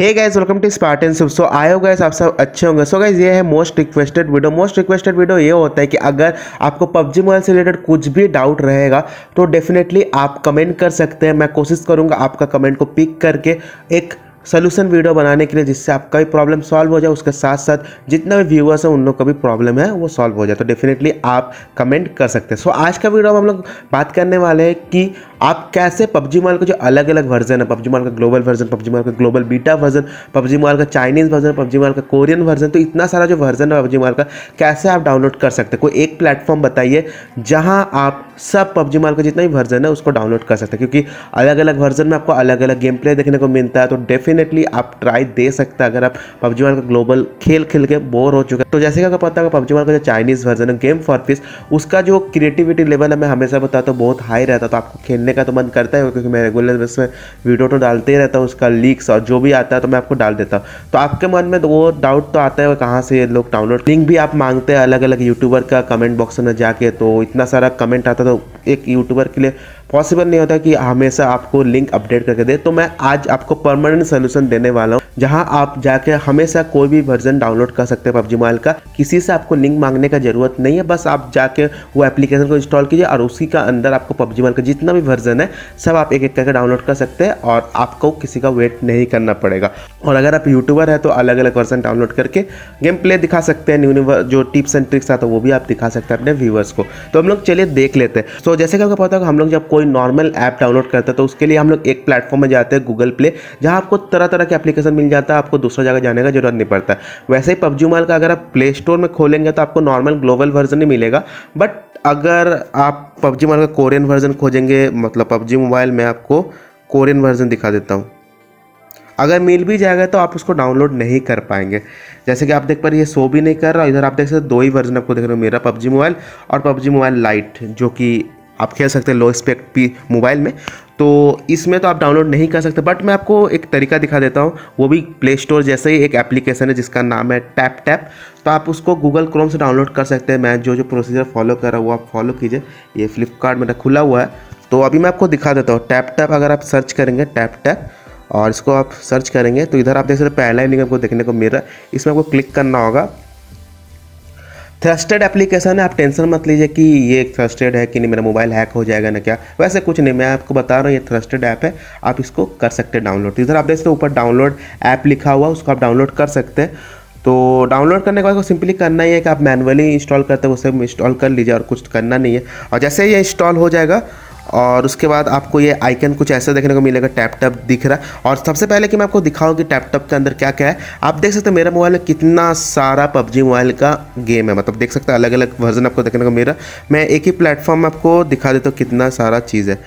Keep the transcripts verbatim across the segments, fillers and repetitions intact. Hey guys welcome to Spartan SIP. So आए हो guys, आप सब अच्छे होंगे। सो so गाइस ये है most requested video. Most requested video ये होता है कि अगर आपको पबजी मोबाइल से रिलेटेड कुछ भी डाउट रहेगा तो डेफिनेटली आप कमेंट कर सकते हैं। मैं कोशिश करूंगा आपका कमेंट को पिक करके एक सोल्यूशन वीडियो बनाने के लिए, जिससे आपका भी प्रॉब्लम सॉल्व हो जाए, उसके साथ साथ जितना भी व्यूअर्स हैं उन लोगों का भी प्रॉब्लम है वो सॉल्व हो जाए। तो डेफिनेटली आप कमेंट कर सकते हैं। सो so, आज का वीडियो में हम लोग बात करने वाले हैं कि आप कैसे पबजी मोबाइल का जो अलग अलग वर्जन है, पबजी मोबाइल का ग्लोबल वर्जन, पबजी मोबाइल का global beta version, PUBG mobile का चाइनीज़ वर्जन, पबजी मोबाइल का कोरियन वर्जन, तो इतना सारा जो वर्जन है पबजी मोबाइल का कैसे आप डाउनलोड कर सकते हैं। कोई एक प्लेटफॉर्म बताइए जहां आप सब पबजी मोबाइल का जितना भी वर्जन है उसको डाउनलोड कर सकते हैं, क्योंकि अलग अलग वर्जन में आपको अलग अलग गेम प्ले देखने को मिलता है। तो डेफिनेटली आप ट्राई दे सकते हैं अगर आप पबजी मोबाइल का ग्लोबल खेल खेल के बोर हो चुके हैं। तो जैसे कि आपको पता होगा पबजी मोबाइल का जो चाइनीज़ वर्जन है गेम फॉर पीस, उसका जो क्रिएटिविटी लेवल है मैं हमेशा बताता हूँ बहुत हाई रहता है। तो आपको खेलने का तो मन करता है, क्योंकि मैं रेगुलर बेस में वीडियो तो डालते ही रहता हूँ, उसका लीक्स और जो भी आता है तो मैं आपको डाल देता हूँ। तो आपके मन में वो डाउट तो आता है कहाँ से ये लोग डाउनलोड, लिंक भी आप मांगते हैं अलग अलग यूट्यूबर का कमेंट बॉक्स में जाके, तो इतना सारा कमेंट आता तो एक यूट्यूबर के लिए पॉसिबल नहीं होता कि हमेशा आपको लिंक अपडेट करके दे। तो मैं आज आपको परमानेंट सोल्यूशन देने वाला हूँ, जहाँ आप जाके हमेशा कोई भी वर्जन डाउनलोड कर सकते हैं पबजी मोबाइल का। किसी से आपको लिंक मांगने का जरूरत नहीं है, बस आप जाके वो एप्लीकेशन को इंस्टॉल कीजिए और उसी का अंदर आपको पबजी मोबाइल का जितना भी वर्जन है सब आप एक एक करके डाउनलोड कर सकते हैं और आपको किसी का वेट नहीं करना पड़ेगा। और अगर आप यूट्यूबर है तो अलग अलग वर्जन डाउनलोड करके गेम प्ले दिखा सकते हैं, न्यू न्यू जो टिप्स एंड ट्रिक्स आता है वो भी आप दिखा सकते हैं अपने व्यूअर्स को। तो हम लोग चलिए देख लेते हैं। तो जैसे कि आपको पता होगा हम लोग जब कोई नॉर्मल ऐप डाउनलोड करते हैं तो उसके लिए हम लोग एक प्लेटफॉर्म में जाते हैं गूगल प्ले, जहाँ आपको तरह तरह के एप्लीकेशन मिल जाता है, आपको दूसरा जगह जाने का जरूरत नहीं पड़ता। वैसे ही पबजी मोबाइल का अगर आप प्ले स्टोर में खोलेंगे तो आपको नॉर्मल ग्लोबल वर्जन ही मिलेगा, बट अगर आप पबजी मोबाइल का कोरियन वर्जन खोजेंगे, मतलब पबजी मोबाइल में आपको कोरियन वर्जन दिखा देता हूँ, अगर मिल भी जाएगा तो आप उसको डाउनलोड नहीं कर पाएंगे। जैसे कि आप देख पा रहे ये शो भी नहीं कर रहा, इधर आप देख सकते दो ही वर्जन आपको देखने को मिल रहा, पबजी मोबाइल और पबजी मोबाइल लाइट, जो कि आप खेल सकते हैं लो स्पेक पी मोबाइल में। तो इसमें तो आप डाउनलोड नहीं कर सकते, बट मैं आपको एक तरीका दिखा देता हूँ, वो भी प्ले स्टोर जैसे ही एक एप्लीकेशन है जिसका नाम है टैप टैप। तो आप उसको गूगल क्रोम से डाउनलोड कर सकते हैं। मैं जो जो प्रोसीजर फॉलो कर रहा हूँ वो आप फॉलो कीजिए। ये फ्लिपकार्ट मेरा खुला हुआ है, तो अभी मैं आपको दिखा देता हूँ। टैप टैप अगर आप सर्च करेंगे टैप टैप और इसको आप सर्च करेंगे तो इधर आप देख सकते पहला ही लिंक आपको देखने को मिल रहा है, इसमें आपको क्लिक करना होगा। थ्रस्टेड एप्लीकेशन है, आप टेंशन मत लीजिए कि ये थ्रस्टेड है कि नहीं, मेरा मोबाइल हैक हो जाएगा ना क्या, वैसे कुछ नहीं, मैं आपको बता रहा हूँ ये थ्रस्टेड ऐप है, आप इसको कर सकते हैं डाउनलोड। इधर आप देख सकते ऊपर डाउनलोड ऐप लिखा हुआ, उसको आप डाउनलोड कर सकते हैं। तो डाउनलोड करने के बाद को सिंपली करना ही है कि आप मैनुअली इंस्टॉल करते हो उसे इंस्टॉल कर लीजिए और कुछ करना नहीं है। और जैसे ही ये इंस्टॉल हो जाएगा और उसके बाद आपको ये आइकन कुछ ऐसा देखने को मिलेगा, टैपटैप दिख रहा है। और सबसे पहले कि मैं आपको दिखाऊं कि टैपटैप के अंदर क्या क्या है, आप देख सकते हैं मेरे मोबाइल में कितना सारा पबजी मोबाइल का गेम है, मतलब देख सकते हैं अलग अलग वर्जन आपको देखने को मिल रहा है। मैं एक ही प्लेटफॉर्म में आपको दिखा देता हूँ कितना सारा चीज़ है।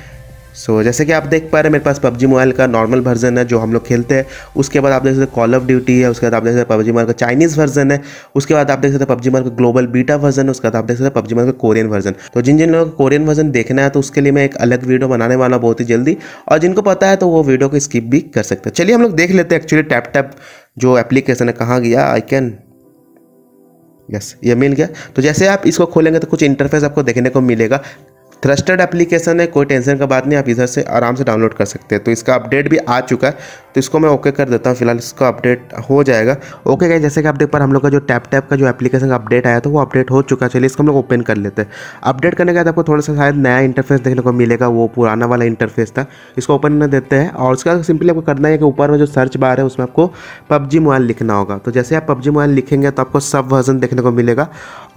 सो so, जैसे कि आप देख पा रहे हैं मेरे पास पबजी मोबाइल का नॉर्मल वर्जन है जो हम लोग खेलते हैं, उसके बाद आप देख सकते कॉल ऑफ ड्यूटी है, उसके बाद आप देख सकते पबजी मोबाइल का चाइनीज़ वर्जन है, उसके बाद आप देख सकते पबजी मोबाइल का ग्लोबल बीटा वर्जन है, उसके बाद आप देख सकते पबजी मोबाइल का कोरियन वर्जन। तो जिन जिन लोगों को कोरियन वर्जन देखना है तो उसके लिए मैं एक अलग वीडियो बनाने वाला बहुत ही जल्दी, और जिनको पता है तो वो वीडियो को स्किप भी कर सकते हैं। चलिए हम लोग देख लेते हैं एक्चुअली टैप टैप जो एप्लीकेशन है कहाँ गया आइकन। यस ये मिल गया। तो जैसे आप इसको खोलेंगे तो कुछ इंटरफेस आपको देखने को मिलेगा। थ्रस्टेड एप्लीकेशन है, कोई टेंशन का बात नहीं, आप इधर से आराम से डाउनलोड कर सकते हैं। तो इसका अपडेट भी आ चुका है, तो इसको मैं ओके कर देता हूँ, फिलहाल इसका अपडेट हो जाएगा। ओके गाइस, जैसे कि आप देख पा रहे हम लोग का जो टैप टैप का जो एप्लीकेशन का अपडेट आया था वो अपडेट हो चुका है। चलिए इसको हम लोग ओपन कर लेते हैं। अपडेट करने के बाद आपको थोड़ा सा शायद नया इंटरफेस देखने को मिलेगा, वो पुराना वाला इंटरफेस था, इसको ओपन करने देते हैं। और उसका सिंपली आपको करना है कि ऊपर में जो सर्च बार है उसमें आपको पबजी मोबाइल लिखना होगा। तो जैसे आप पबजी मोबाइल लिखेंगे तो आपको सब वर्जन देखने को मिलेगा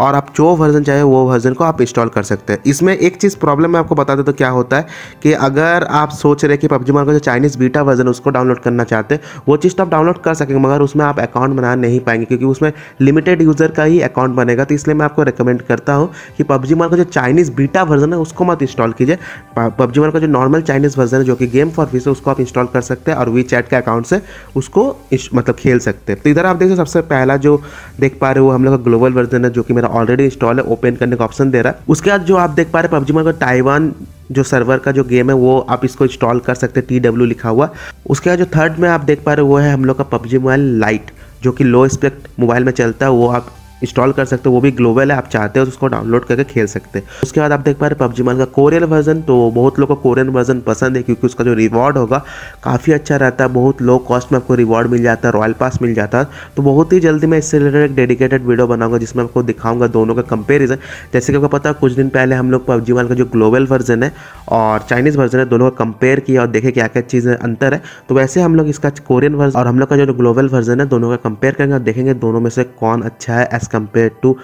और आप जो वर्जन चाहिए वो वर्जन को आप इंस्टॉल कर सकते हैं। इसमें एक चीज़ प्रॉब्लम मैं आपको बता देता हूँ क्या होता है कि अगर आप सोच रहे कि पबजी मोबाइल का जो चाइनीज़ बीटा वर्जन उसको डाउनलोड करना चाहते हैं, वो चीज़ तो आप डाउनलोड कर सकेंगे, मगर उसमें आप अकाउंट बना नहीं पाएंगे क्योंकि उसमें लिमिटेड यूज़र का ही अकाउंट बनेगा। तो इसलिए मैं आपको रिकमेंड करता हूँ कि पबजी मोबाइल का जो चाइनीज़ बीटा वर्जन है उसको मत इंस्टॉल कीजिए। पबजी मोबाइल का जो नॉर्मल चाइनीज़ वर्जन है जो कि गेम फॉर पीस है उसको आप इंस्टॉल कर सकते हैं और वीचैट के अकाउंट से उसको मतलब खेल सकते हैं। तो इधर आप देखिए सबसे पहला जो देख पा रहे हो हम लोग का ग्लोबल वर्जन है जो कि मेरा ऑलरेडी इंस्टॉल है, ओपन करने का ऑप्शन दे रहा है। उसके बाद जो आप देख पा रहे पबजी मोबाइल का ताइवान जो सर्वर का जो गेम है वो आप इसको इंस्टॉल कर सकते हैं, टी डब्ल्यू लिखा हुआ। उसके बाद जो थर्ड में आप देख पा रहे हो वो है हम लोग का पबजी मोबाइल लाइट जो कि लो स्पेक मोबाइल में चलता है, वो आप इंस्टॉल कर सकते हो, वो भी ग्लोबल है, आप चाहते हो तो उसको डाउनलोड करके खेल सकते हैं। उसके बाद आप देख पा रहे पबजी मोबाइल का कोरियन वर्जन, तो बहुत लोगों को कोरियन वर्जन पसंद है क्योंकि उसका जो रिवॉर्ड होगा काफ़ी अच्छा रहता है, बहुत लो कॉस्ट में आपको रिवॉर्ड मिल जाता है, रॉयल पास मिल जाता है। तो बहुत ही जल्दी मैं इससे रिलेटेड एक डेडिकेटेड वीडियो बनाऊंगा जिसमें आपको दिखाऊंगा दोनों का कंपेरिजन। जैसे कि आपको पता है कुछ दिन पहले हम लोग पबजी मोबाइल का जो ग्लोबल वर्जन है और चाइनीज़ वर्जन है दोनों का कंपेयर किया और देखे क्या क्या चीज़ें अंतर है। तो वैसे हम लोग इसका कोरियन वर्जन और हम लोग का जो ग्लोबल वर्जन है दोनों का कंपेयर करेंगे और देखेंगे दोनों में से कौन अच्छा है as compare to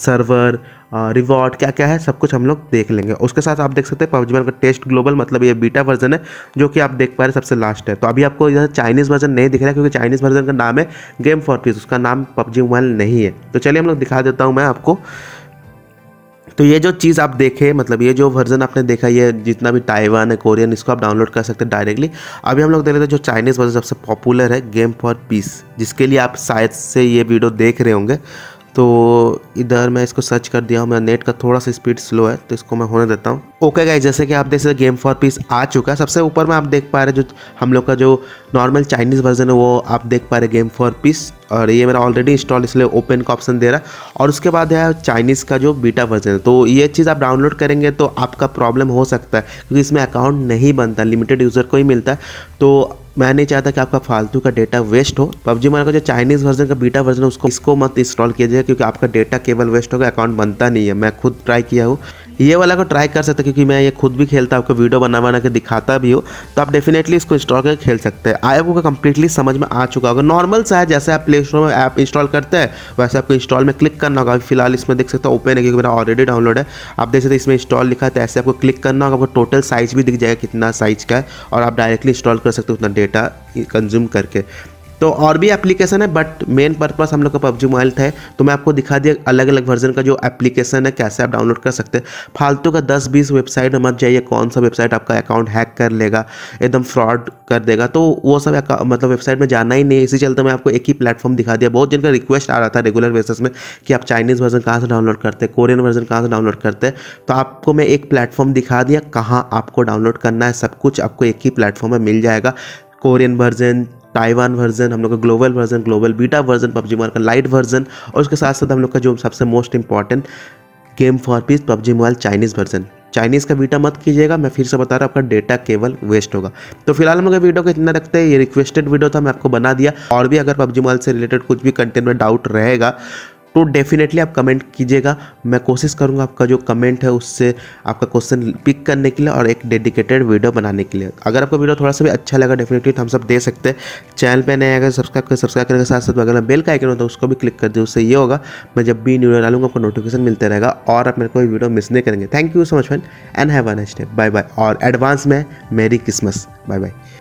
server, reward, क्या क्या है सब कुछ हम लोग देख लेंगे। उसके साथ आप देख सकते हैं पबजी मोबाइल का टेस्ट ग्लोबल, मतलब ये बीटा वर्जन है जो कि आप देख पा रहे सबसे लास्ट है। तो अभी आपको इधर चाइनीज़ वर्जन नहीं दिख रहा है क्योंकि चाइनीज़ वर्जन का नाम है गेम फॉर पीस, उसका नाम पबजी मोबाइल नहीं है। तो चलिए हम लोग दिखा देता हूँ मैं आपको। तो ये जो चीज़ आप देखे, मतलब ये जो वर्जन आपने देखा, ये जितना भी ताइवान है, कोरियन, इसको आप डाउनलोड कर सकते हैं डायरेक्टली। अभी हम लोग देख लेते हैं जो चाइनीज़ वर्जन सबसे पॉपुलर है, गेम फॉर पीस, जिसके लिए आप शायद से ये वीडियो देख रहे होंगे। तो इधर मैं इसको सर्च कर दिया हूँ, मेरा नेट का थोड़ा सा स्पीड स्लो है तो इसको मैं होने देता हूँ। ओके गाइस, जैसे कि आप देख सकते गेम फॉर पीस आ चुका है। सबसे ऊपर में आप देख पा रहे जो हम लोग का जो नॉर्मल चाइनीज़ वर्जन है वो आप देख पा रहे गेम फॉर पीस, और ये मेरा ऑलरेडी इंस्टॉल इसलिए ओपन का ऑप्शन दे रहा है। और उसके बाद है चाइनीज़ का जो बीटा वर्जन है। तो ये चीज़ आप डाउनलोड करेंगे तो आपका प्रॉब्लम हो सकता है क्योंकि इसमें अकाउंट नहीं बनता, लिमिटेड यूज़र को ही मिलता है। तो मैं नहीं चाहता कि आपका फालतू का डेटा वेस्ट हो। पबजी मोबाइल का जो चाइनीज़ वर्जन का बीटा वर्जन है उसको इसको मत इंस्टॉल कीजिए क्योंकि आपका डेटा केवल वेस्ट होगा, अकाउंट बनता नहीं है। मैं खुद ट्राई किया हूँ, ये वाला को ट्राई कर सकते क्योंकि मैं ये खुद भी खेलता हूँ, आपको वीडियो बना बना के दिखाता भी हो। तो आप डेफिनेटली इसको इंस्टॉल करके खेल सकते हैं। आपको कंप्लीटली समझ में आ चुका होगा, नॉर्मल सा है जैसे आप प्ले स्टोर में ऐप इंस्टॉल करते हैं वैसे आपको इंस्टॉल में क्लिक करना होगा। फिलहाल इसमें देख सकते हो ओपन है क्योंकि मेरा ऑलरेडी डाउनलोड है। आप देख सकते इसमें इंस्टॉल लिखा है, तो ऐसे आपको क्लिक करना होगा, आपको टोटल साइज भी दिख जाएगा कितना साइज का है और आप डायरेक्टली इंस्टॉल कर सकते हो उतना डेटा कंज्यूम करके। तो और भी एप्लीकेशन है बट मेन पर्पस हम लोग का पबजी मोबाइल था, तो मैं आपको दिखा दिया अलग अलग वर्जन का जो एप्लीकेशन है कैसे आप डाउनलोड कर सकते हैं। फालतू का दस बीस वेबसाइट मत जाइए, कौन सा वेबसाइट आपका अकाउंट हैक कर लेगा, एकदम फ्रॉड कर देगा, तो वो सब मतलब वेबसाइट में जाना ही नहीं। इसी चलते मैं आपको एक ही प्लेटफॉर्म दिखा दिया। बहुत जिनका रिक्वेस्ट आ रहा था रेगुलर बेसिस में कि आप चाइनीज़ वर्जन कहाँ से डाउनलोड करते हैं, कोरियन वर्जन कहाँ से डाउनलोड करते हैं, तो आपको मैं एक प्लेटफॉर्म दिखा दिया कहाँ आपको डाउनलोड करना है। सब कुछ आपको एक ही प्लेटफॉर्म में मिल जाएगा, कोरियन वर्जन, ताइवान वर्जन, हम लोग का global version, global beta version, PUBG mobile का लाइट वर्जन, और उसके साथ साथ हम लोग का जो सबसे most important game for peace PUBG mobile Chinese version. Chinese का बीटा मत कीजिएगा, मैं फिर से बता रहा हूँ आपका डेटा केवल वेस्ट होगा। तो फिलहाल हम लोग वीडियो को इतना रखते हैं, ये रिक्वेस्टेड वीडियो था, मैं आपको बना दिया। और भी अगर पबजी मोबाइल से रिलेटेड कुछ भी कंटेंट में डाउट रहेगा तो डेफिनेटली आप कमेंट कीजिएगा, मैं कोशिश करूंगा आपका जो कमेंट है उससे आपका क्वेश्चन पिक करने के लिए और एक डेडिकेटेड वीडियो बनाने के लिए। अगर आपको वीडियो थोड़ा सा भी अच्छा लगा डेफिनेटली थम्स अप दे सकते हैं। चैनल पे नया आएगा सब्सक्राइब कर सब्सक्राइब करने के साथ साथ अगर बेल का आइकन होता है उसको भी क्लिक कर दे, उससे ये होगा मैं जब भी वीडियो डालूंगा आपको नोटिफिकेशन मिलता रहेगा और आप मेरे कोई वीडियो मिस नहीं करेंगे। Thank you so much friend and have a nice day, bye bye. और एडवांस में मेरी क्रिसमस, बाय बाय।